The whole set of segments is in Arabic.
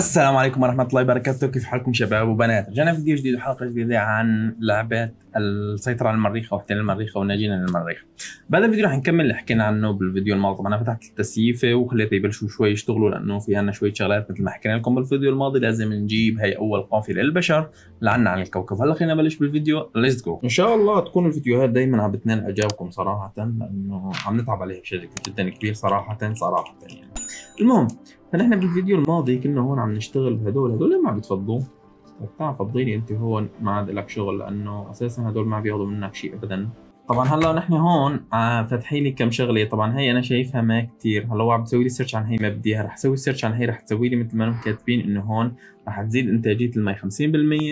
السلام عليكم ورحمة الله وبركاته، كيف حالكم شباب وبنات؟ رجعنا فيديو جديد وحلقة جديدة عن لعبة السيطرة على المريخ أو احتلال المريخ أو النجية للمريخ. بهذا الفيديو رح نكمل اللي حكينا عنه بالفيديو الماضي. طبعا أنا فتحت التسييفة وخليته يبلشوا شوي يشتغلوا لأنه في عنا شوية شغلات مثل ما حكينا لكم بالفيديو الماضي، لازم نجيب هي أول قافلة للبشر لعنا على الكوكب. هلا خلينا نبلش بالفيديو، ليتس جو. إن شاء الله تكون الفيديوهات دايما عم بتنال إعجابكم صراحة، لأنه عم نتعب عليها بشكل جدا كبير صراحة يعني. المهم فنحن بالفيديو الماضي كنا هون عم نشتغل بهدول، هدول ما عم بتفضوا، تعال فضيني انت هون ما عاد لك شغل لانه اساسا هدول ما بياخذوا منك شيء ابدا. طبعا هلا نحن هون فاتحين لي كم شغله، طبعا هي انا شايفها ما كثير، هلا عم بسوي لي سيرش عن هي ما بديها، رح اسوي سيرش عن هي رح تسوي لي مثل ما هم كاتبين انه هون رح تزيد انتاجيه المي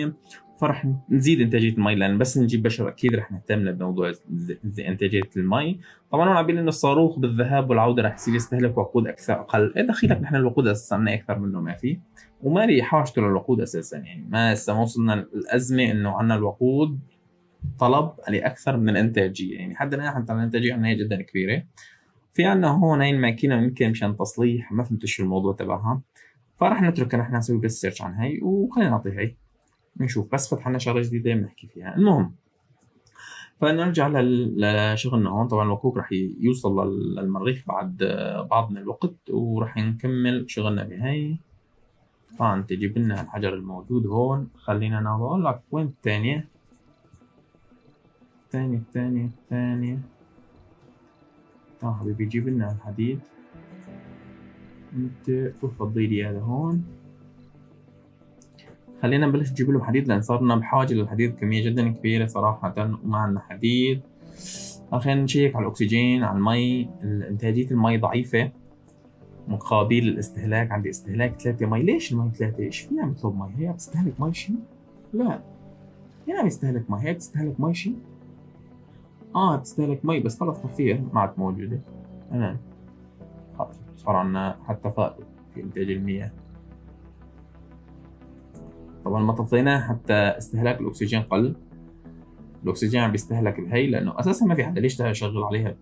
50%، فرح نزيد انتاجيه المي لان بس نجيب بشر اكيد رح نهتم بموضوع انتاجيه المي. طبعا هون عم بيقول انه الصاروخ بالذهاب والعوده رح يصير يستهلك وقود اكثر اقل، ايه دخيلك؟ نحن الوقود اساسا اكثر منه ما في، وما لي حاجته للوقود اساسا يعني، ما لسه ما وصلنا الازمه انه عندنا الوقود طلب لاكثر من الانتاجيه، يعني حد الان حتى الانتاجيه عندنا هي جدا كبيره. في عندنا هون هي الماكينه يمكن مشان تصليح، ما فهمت شو الموضوع تبعها، فرح نتركها نحن نسوي بس سيرش عن هي وخلينا نعطيها هي نشوف، بس فتحنا شغله جديده بنحكي فيها. المهم فنرجع لشغلنا هون، طبعا الوكوك رح يوصل للمريخ بعد بعض من الوقت ورح نكمل شغلنا بهي. طبعا تجيب لنا الحجر الموجود هون، خلينا انا بقول لك وين الثانيه، الثانيه حبيبي جيب لنا الحديد انت وفضي لي هذا هون، خلينا نبلش نجيب لهم حديد لان صارنا بحاجه للحديد كميه جدا كبيره صراحه، وما عندنا حديد. خلينا نشيك على الاكسجين، على المي، انتاجيه المي ضعيفه مقابل الاستهلاك، عندي استهلاك 3 مي، ليش المي 3؟ ايش في عم يطلب مي؟ هي عم تستهلك مي شيء؟ لا هي عم يستهلك مي، هي بتستهلك مي شيء؟ اه بتستهلك مي بس طلعت خفيه ما عاد موجوده، تمام خلص صار عندنا حتى فائض في انتاج المياه. طبعا ما تفضيناه حتى استهلاك الاكسجين قل، الاكسجين عم بيستهلك بهي لانه اساسا ما في حدا ليش يشغل عليها،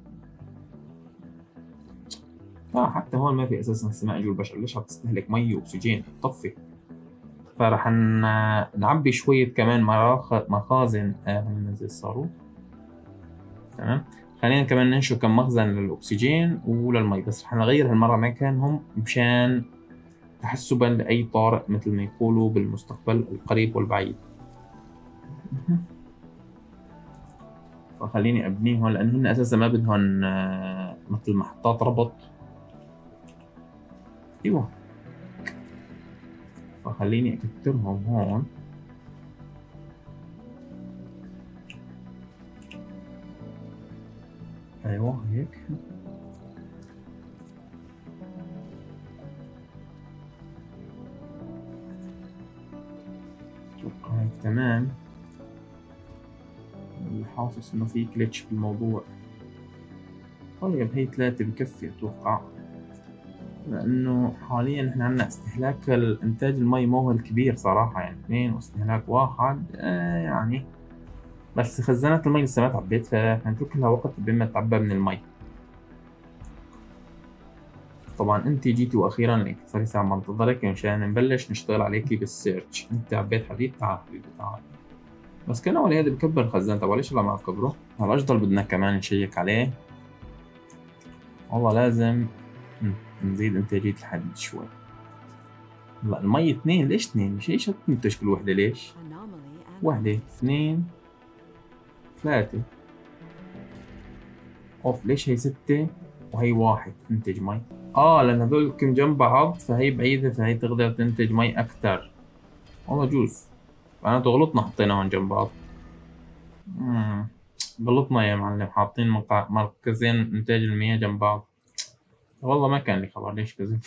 فحتى هون ما في اساسا سماء جو البشر، ليش عم تستهلك مي واكسجين طفي. فرح نعبي شويه كمان مخازن ننزل الصاروخ، تمام خلينا كمان ننشر كم مخزن للاكسجين وللمي، بس رح نغير هالمره مكانهم مشان تحسبا لاي طارئ مثل ما يقولوا بالمستقبل القريب والبعيد. فخليني ابنيهم لانهن اساسا ما بدهن مثل محطات ربط، ايوه فخليني اكترهم هون. ايوه هيك تمام، حاسس انه في كليتش بالموضوع. طيب هي 3 بكفي اتوقع، لانه حاليا احنا عندنا استهلاك الانتاج المي ما هو الكبير صراحه يعني 2 واستهلاك 1 يعني، بس خزانة المي لسه ما تعبيت فحنترك لها وقت بما تعبى من المي. طبعا انت جيتي واخيرا لك، صار لي ساعه بنتظرك مشان نبلش نشتغل عليكي بالسيرش. انت عبيت حديد، تعال حبيبي تعال، بس كان اول هذا بكبر الخزان تبعه، ليش هلا ما بكبره؟ هلا اجضل بدنا كمان نشيك عليه، والله لازم نزيد انتاجيه الحديد شوي. هلا المي 2، ليش 2؟ مش هي شرط تنتج كل وحده، ليش؟ وحده 2 3 اوف، ليش هي 6 وهي 1 تنتج مي؟ اه لان هذول كم جنب بعض فهي بعيده فهي تقدر تنتج مي اكثر، والله جوز معناته غلطنا حطيناهم جنب بعض. غلطنا يا معلم، حاطين مركزين انتاج المياه جنب بعض، والله ما كان لي خبر ليش كذا.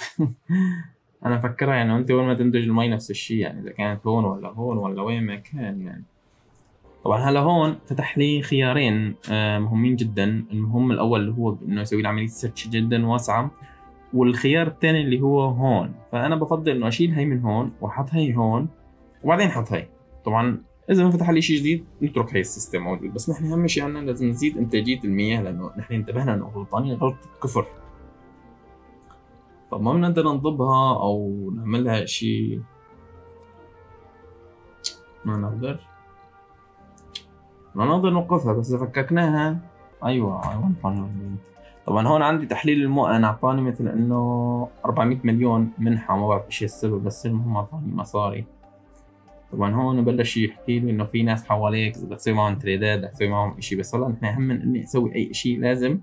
انا مفكرها يعني انت وين ما تنتج المي نفس الشيء يعني، اذا كانت هون ولا هون ولا وين ما كان يعني. طبعا هلا هون فتح لي خيارين مهمين جدا، المهم الاول اللي هو انه يسوي لي عمليه سيرش جدا واسعه، والخيار الثاني اللي هو هون، فانا بفضل انه اشيل هي من هون واحط هي هون وبعدين احط هي. طبعا اذا ما فتح لي شيء جديد نترك هي السيستم موجود، بس نحن اهم شيء عندنا لازم نزيد انتاجيه المياه لانه نحن انتبهنا انه غلطانين غلطه كفر. طب ما بنقدر نضبها او نعملها شيء؟ ما نقدر، ما نقدر نوقفها، بس اذا فككناها ايوه ايوه فاهم. طبعا هون عندي تحليل الموقع، انا اعطاني مثل انه 400 مليون منحه، ما بعرف ايش السبب، بس المهم اعطاني مصاري. طبعا هون بلش يحكي لي انه في ناس حواليك بدك تسوي معهم تريدات، بدك تسوي معهم شيء، بس والله احنا اهم من اني اسوي اي شيء لازم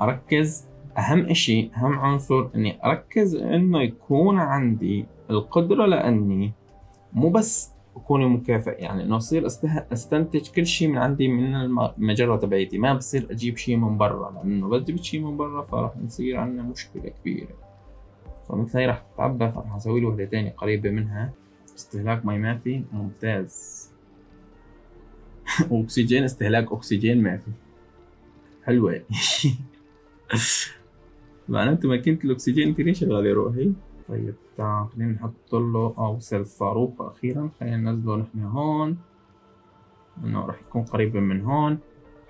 اركز. اهم شيء، اهم عنصر اني اركز انه يكون عندي القدره لاني مو بس اكون مكافئ، يعني انه اصير استنتج كل شيء من عندي من المجره تبعيتي، ما بصير اجيب شيء من برا، لانه بدي اجيب شيء من برا فراح نصير عندنا مشكله كبيره. فمثل هي راح تتعبى، فراح اسوي لي وحده ثانيه قريبه منها. استهلاك مي مافي ممتاز. واكسجين، استهلاك اكسجين مافي حلوه يعني. معناته ماكينة الاكسجين انت ليش شغاله روحي؟ طيب تعال خلينا نحط له او سيل الصاروخ اخيرا، خلينا ننزله نحن هون لانه راح يكون قريبا من هون.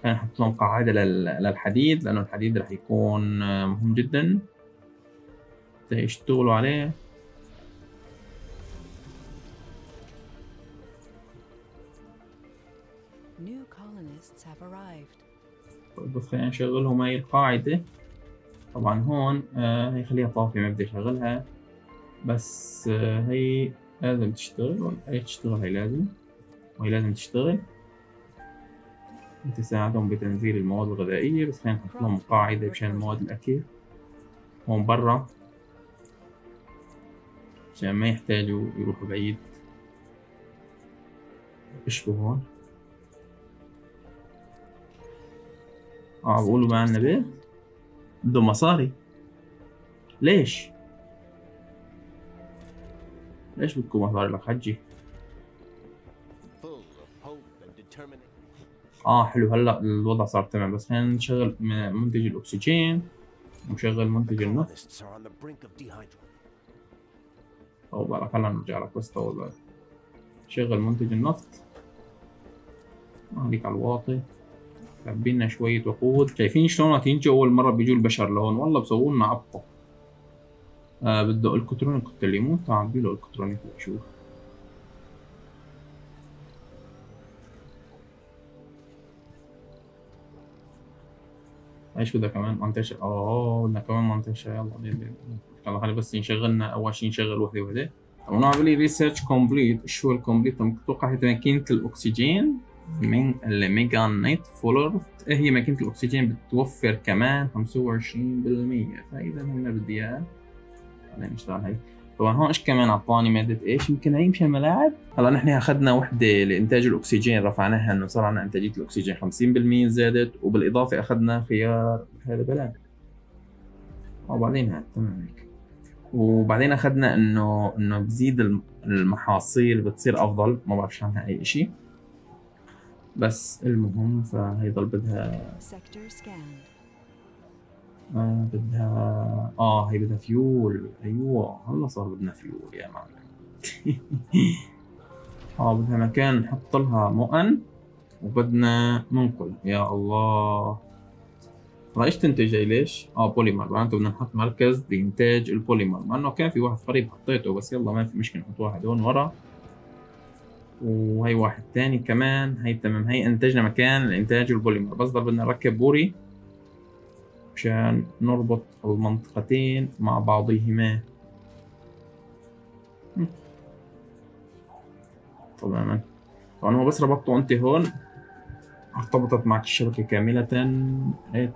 خلينا نحط لهم قاعده للحديد لانه الحديد راح يكون مهم جدا يشتغلوا عليه. طيب خلينا نشغلهم هاي القاعده. طبعا هون هي خليها طافيه ما بدي اشغلها، بس هي لازم تشتغل ولا هي تشتغل؟ هي لازم، وهي لازم تشتغل وتساعدهم بتنزيل المواد الغذائيه. بس خلينا نحط لهم قاعده مشان مواد الاكل هون برا مشان ما يحتاجوا يروحوا بعيد. اشبه هون بقولوا ما عندنا بيت، بدهم مصاري. ليش؟ ليش بدكم مصاري لك حجي؟ حلو، هلا الوضع صار تمام. بس خلينا نشغل منتج الاكسجين ونشغل منتج النفط. طول بالك، هلا نرجع لك، بس طول بالك. شغل منتج النفط، خليك على الواطي. لنا شوية وقود. شايفين شلون راح ينجوا أول مرة بيجوا البشر لهون؟ والله بسووا لنا عبطة. بده الكترونيك التليمون، تعال بيله الكترونيك شوف. ايش بدها كمان منتشر؟ بدنا كمان منتشر. يلا خلي بس نشغلنا أول شي، نشغل وحدة وحدة. وأنا عم بقول ريسيرش كومبليت. شو الكومبليت؟ متوقع هي ماكينة الأكسجين من الميجا نايت فولر. هي ماكينة الأكسجين بتوفر كمان 25%، فإذا هنا بدي إياها. خلينا نشتغل هي. طبعا هون إيش كمان عطاني مادة إيش؟ يمكن هي مشان ملاعب. هلا نحن أخذنا وحدة لإنتاج الأكسجين، رفعناها إنه صار عندنا إنتاجية الأكسجين 50% زادت، وبالإضافة أخذنا خيار هذا بلان. وبعدين هاد تمام هيك. وبعدين أخذنا إنه بزيد المحاصيل، بتصير أفضل، ما بعرف شو عنها أي شيء. بس المهم فهي ضل بدها هي بدها فيول. ايوه هلا صار بدنا فيول يا معلم. بدها مكان نحط لها مؤن، وبدنا ننقل. يا الله ايش تنتج هي؟ ليش؟ بوليمر. معناته بدنا نحط مركز لانتاج البوليمر، مع انه كان في واحد قريب حطيته، بس يلا ما في مشكلة نحط واحد هون ورا وهي واحد تاني كمان. هي تمام، هي انتجنا مكان لانتاج البوليمر، بس بدنا نركب بوري مشان نربط المنطقتين مع بعضهما. تماما. طبعا هو بس ربطته انت هون ارتبطت معك الشبكة كاملة.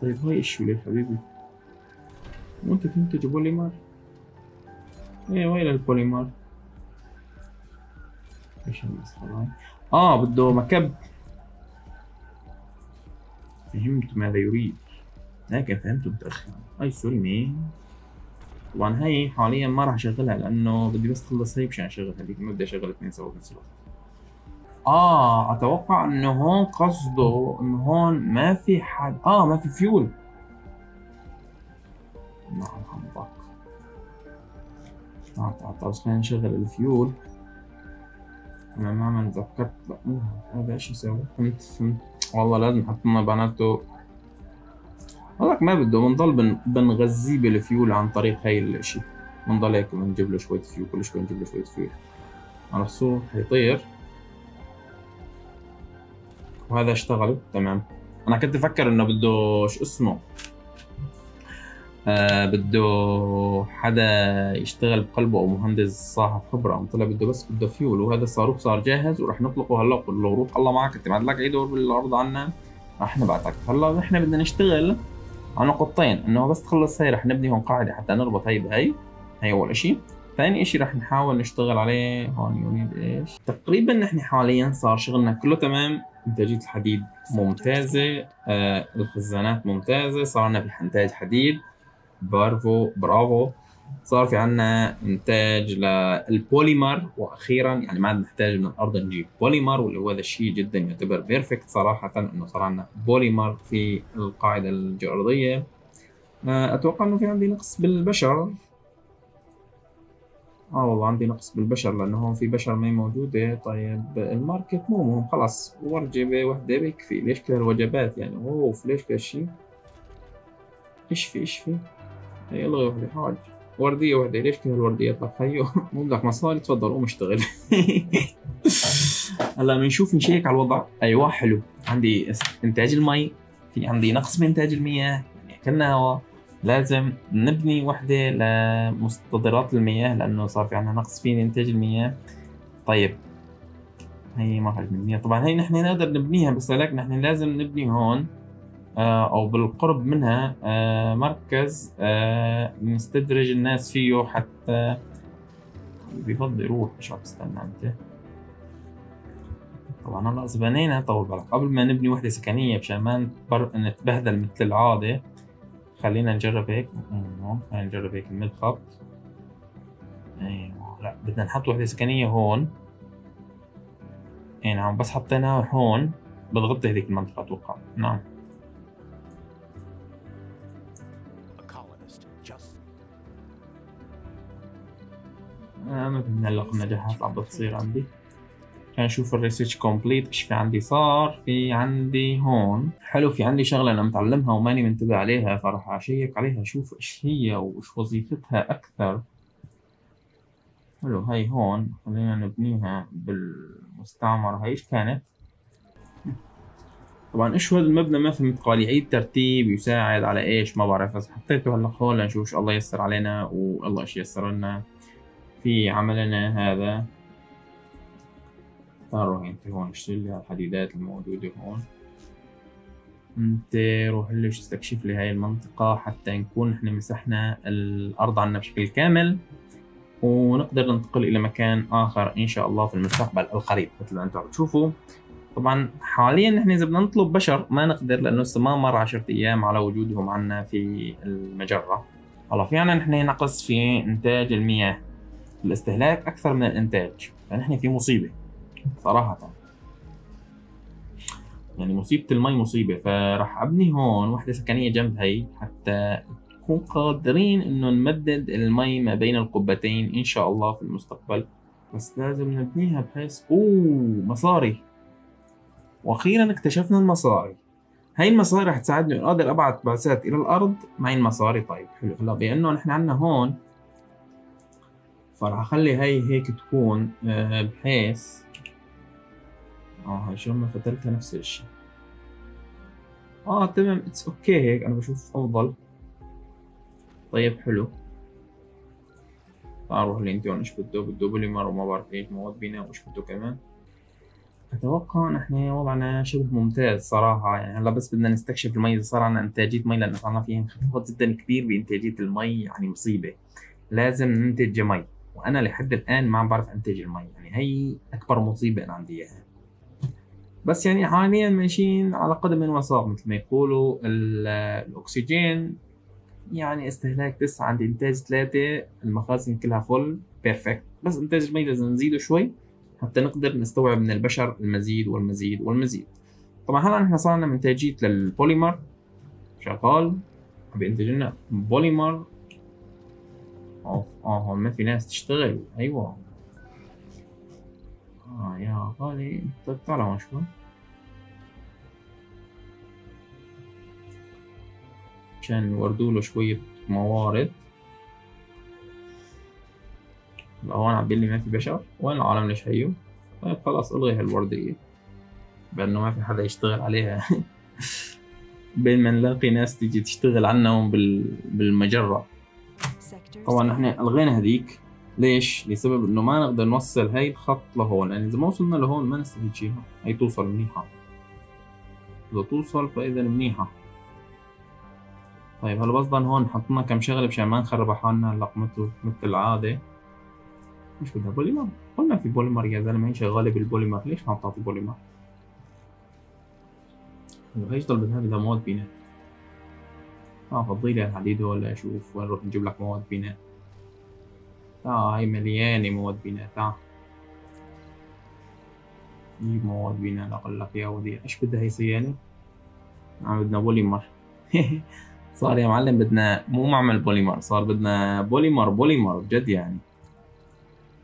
طيب هاي شو يا حبيبي؟ وانت تنتج بوليمر؟ وين البوليمر؟ ايش المسخرة؟ بده مكب. فهمت ماذا يريد، لكن فهمته متأخر. اي سوري مين. طبعا هي حاليا ما راح اشغلها لانه بدي بس اخلص هي مشان اشغل هذيك، ما بدي اشغل اثنين سوا بنفس الوقت. اتوقع انه هون قصده انه هون ما في حد، ما في فيول. نعم حمضك. تعال بس خلينا نشغل الفيول. انا ما تذكرت هذا ايش يسوي. فهمت والله لازم حطينا بناته. هذاك ما بده، بنضل بنغذيه بالفيول عن طريق هاي الشيء، بنضل هيك بنجيب له شوية فيول، كل شوي بنجيب له شوية فيول، عرفتوا؟ حيطير. وهذا اشتغل تمام. أنا كنت أفكر إنه بده شو اسمه، بده حدا يشتغل بقلبه أو مهندس صاحب خبرة، أم طلع بده بس بده فيول. وهذا الصاروخ صار جاهز وراح نطلقه هلا، وقول له روح الله معك، أنت ما عاد لك أي دور بالأرض عنا، راح نبعتك. هلا نحن بدنا نشتغل على نقطتين، إنه بس تخلص هي رح نبني هون قاعدة حتى نربط هي بهي، هي أول إشي. ثاني إشي رح نحاول نشتغل عليه هون يونيد إيش. تقريبا نحن حاليا صار شغلنا كله تمام، إنتاجية الحديد ممتازة، الخزانات ممتازة، صار لنا بنحتاج حديد، برافو. صار في عنا إنتاج للبوليمر، وأخيرا يعني ما عاد نحتاج من الأرض نجيب بوليمر، واللي هو هذا الشيء جدا يعتبر بيرفكت صراحة، إنه صار عنا بوليمر في القاعدة الجوارضية. أتوقع إنه في عندي نقص بالبشر، والله عندي نقص بالبشر لانه هون في بشر ما موجوده. طيب الماركت مو مهم خلاص، ورجبه وحده بكفي. ليش كل هالوجبات يعني؟ اوف ليش كل هالشيء؟ ايش في؟ هي الغي وحده حاج، ورديه وحده، ليش كل هالورديه؟ طب خيو مو بدك مصاري، تفضل قوم اشتغل. هلا بنشوف نشيك على الوضع. ايوه حلو، عندي انتاج المي، في عندي نقص بانتاج المياه، يعني اكلنا هوا. لازم نبني وحده لمستدرات المياه لانه صار في عندنا نقص في انتاج المياه. طيب هي ما خرج من المياه، طبعا هي نحن نقدر نبنيها، بس لكن نحن لازم نبني هون او بالقرب منها مركز نستدرج الناس فيه، حتى بفضل يروح. شو عم تستنى انت؟ طبعا هلا اذا بنينا، طول بالك قبل ما نبني وحده سكنيه مشان ما نتبهدل مثل العاده، خلينا نجرب هيك. خلينا نجرب هيك المدخل. ايوه لا بدنا نحط وحده سكنيه هون. اي نعم، بس حطيناها هون بتغطي هذيك المنطقه اتوقع. نعم ما بدنا نلقى نجاحات عم بتصير عندي. خلينا نشوف الريسيرش كومبليت، ايش في عندي صار؟ في عندي هون حلو، في عندي شغله انا متعلمها وماني منتبه عليها، فراح اشيك عليها اشوف ايش هي وايش وظيفتها اكثر. حلو هاي هون، خلينا نبنيها بالمستعمره. هاي ايش كانت؟ طبعا ايش هذا المبنى ما فهمت قالي، عيد ترتيب يساعد على ايش ما بعرف، بس حطيته هلا هون لنشوف ايش الله ييسر علينا، والله ايش ييسر لنا في عملنا هذا. روح انت هون اشتري لي الحديدات الموجودة هون، انت روح لي استكشف لي هاي المنطقة حتى نكون نحن مسحنا الأرض عنا بشكل كامل، ونقدر ننتقل إلى مكان آخر إن شاء الله في المستقبل القريب مثل ما انتم عم تشوفوا. طبعا حاليا نحن إذا بدنا نطلب بشر ما نقدر لأنه لسه ما مر 10 أيام على وجودهم عنا في المجرة. والله في عنا نحن نقص في إنتاج المياه، الاستهلاك أكثر من الإنتاج، فنحن في مصيبة صراحة، يعني مصيبة المي مصيبة. فراح أبني هون وحدة سكنية جنب هي حتى نكون قادرين إنه نمدد المي ما بين القبتين إن شاء الله في المستقبل، بس لازم نبنيها بحيث مصاري. وأخيرا اكتشفنا المصاري، هاي المصاري رح تساعدني إنه أقدر أبعت بعثات إلى الأرض معي المصاري. طيب حلو، هلا بأنه نحن عنا هون فرح أخلي هي هيك تكون بحيث هاي شلون ما فتلتها نفس الشيء. تمام اتس اوكي، هيك انا بشوف افضل. طيب حلو، تعال روح لي انت هون. ايش بده بوليمر وما بعرف ايش مواد بناء وايش بده كمان. اتوقع نحن وضعنا شبه ممتاز صراحة، يعني هلا بس بدنا نستكشف المي. اذا صار عنا انتاجية مي لانه صار لنا في انخفاض جدا كبير بانتاجية المي، يعني مصيبة. لازم ننتج مي، وانا لحد الان ما عم بعرف انتج المي، يعني هي اكبر مصيبة انا عندي اياها. بس يعني حاليا ماشيين على قدم وساق مثل ما يقولوا. الاكسجين يعني استهلاك 9 عند انتاج 3، المخازن كلها فل بيرفكت، بس انتاج المي لازم نزيده شوي حتى نقدر نستوعب من البشر المزيد والمزيد والمزيد. طبعا هلا نحن صار لنا انتاجيه للبوليمر شغال، عم بينتج لنا بوليمر. هون ما في ناس تشتغل. ايوه يا غالي طيب تعال هون شوي. عشان يوردوا له شوية موارد. هو انا عبالي ما في بشر وين العالم ليش هيو. طيب خلاص الغي هالوردية بأنه ما في حدا يشتغل عليها. بين ما نلاقي ناس تيجي تشتغل عنا بالمجرة. طبعا نحن الغينا هذيك ليش؟ لسبب انه ما نقدر نوصل هاي الخط لهون، لان يعني اذا ما وصلنا لهون ما نستفيد شي. هي توصل منيحة، اذا توصل فاذا منيحة. طيب هلا قصدا هون حطنا كم شغلة مشان ما نخرب حالنا. هلا قمته مثل العادة مش بدها بوليمر، قلنا في بوليمر يا زلمة، هي شغالة بالبوليمر، ليش ما عم تعطي بوليمر؟ هي يضل بدها مواد بناء. فضي لي الحديد ولا اشوف وين نروح نجيب لك مواد بناء. هاي مليانة مواد بناء، تعال جيب مواد بناء نقول لك يا ودي. ايش بدها هي صيانة؟ بدنا بوليمر. صار يا معلم بدنا مو معمل بوليمر، صار بدنا بوليمر بوليمر بجد يعني.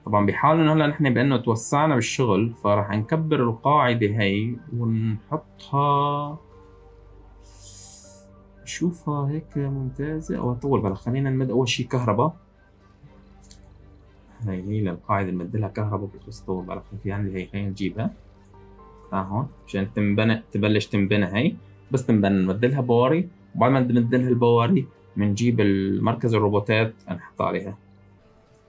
طبعا بحال انه هلا نحن بانه توسعنا بالشغل فراح نكبر القاعدة هي ونحطها، شوفها هيك ممتازة. او طول بالك خلينا نمد اول شي كهرباء. هي للقاعدة نمد لها كهرباء بس طول بالك في عندي هي، خلينا نجيبها هون عشان تنبنى، تبلش تنبنى هي، بس تنبنى نمد لها بواري، وبعد ما نمد لها البواري بنجيب المركز الروبوتات نحط عليها.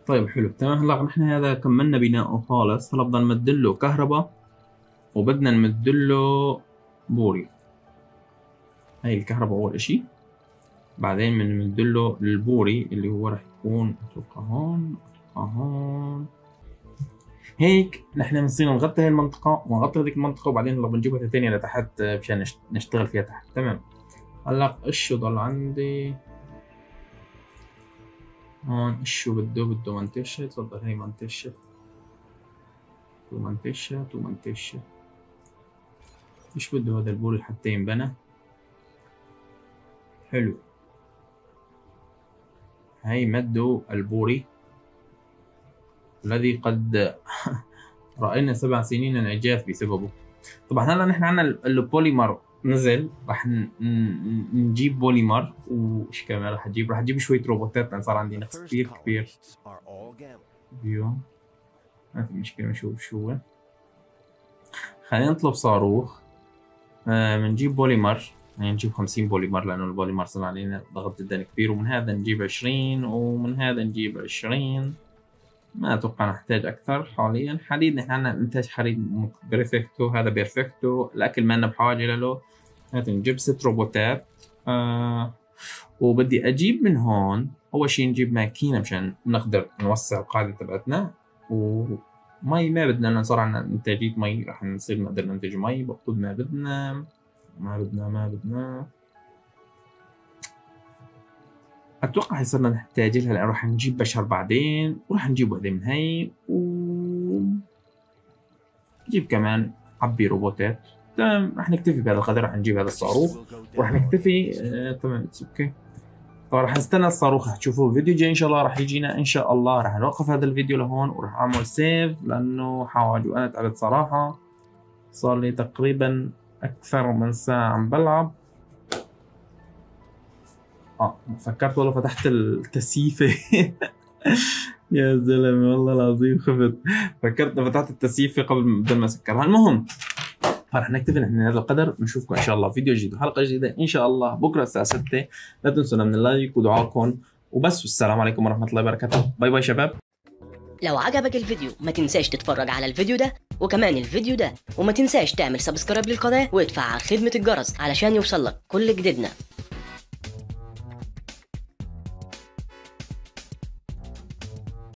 طيب حلو تمام. هلا نحن هذا كملنا بناءه خالص. هلا بدنا نمد له كهرباء وبدنا نمد له بوري. هاي الكهرباء اول اشي، بعدين بنمد له البوري اللي هو راح يكون اتوقع هون اتوقع هون. هيك نحن بنصير نغطي هاي المنطقة ونغطي هذيك المنطقة، وبعدين هلا بنجيبها ثانية لتحت مشان نشتغل فيها تحت. تمام. هلا ايش ضل عندي هون؟ شو بده منتشة؟ تفضل هي منتشة ومنتشة ومنتشة. ايش بده هذا البوري حتى ينبنى؟ حلو. هي مدوا البوري الذي قد رأينا 7 سنين انعجاف بسببه. طبعا هلا نحن عنا البوليمر نزل، راح نجيب بوليمر. وايش كمان راح اجيب؟ راح اجيب شويه روبوتات لان صار عندي نقص كثير كبير. اليوم ما في مشكله نشوف شو هو. خلينا نطلب صاروخ، بنجيب بوليمر، يعني نجيب 50 بوليمر لانه البوليمر صار علينا ضغط جدا كبير، ومن هذا نجيب 20 ومن هذا نجيب 20. ما اتوقع نحتاج اكثر حاليا. حديد نحن عندنا انتاج حديد بيرفكتو، هذا بيرفكتو، الاكل ما لنا بحاجه له. نجيب 6 روبوتات. وبدي اجيب من هون اول شيء نجيب ماكينه مشان نقدر نوسع القاعده تبعتنا. ومي ما بدنا، لانه صار عندنا انتاجيه مي، راح نصير نقدر ننتج مي، بقود ما بدنا ما بدنا. اتوقع صرنا نحتاج لها لان راح نجيب بشر بعدين، وراح نجيب وحده من هي نجيب كمان عبي روبوتات. تمام راح نكتفي بهذا القدر. راح نجيب هذا الصاروخ وراح نكتفي. تمام اوكي. طبعا راح استنى الصاروخ، هتشوفوه فيديو جاي ان شاء الله راح يجينا ان شاء الله. راح نوقف هذا الفيديو لهون وراح اعمل سيف لانه حواج وانا تعبت صراحه. صار لي تقريبا اكثر من ساعه عم بلعب. فكرت والله فتحت التسييفة. يا زلمة والله العظيم خفت، فكرت فتحت التسييفة قبل ما اسكرها. المهم فرح نكتفي نحن هذا القدر. نشوفكم ان شاء الله فيديو جديد وحلقة جديدة ان شاء الله بكرة الساعة 6. لا تنسونا من اللايك ودعاءكم وبس، والسلام عليكم ورحمة الله وبركاته. باي باي شباب. لو عجبك الفيديو ما تنساش تتفرج على الفيديو ده وكمان الفيديو ده، وما تنساش تعمل سبسكرايب للقناة وادفع على خدمة الجرس علشان يوصلك كل جديدنا.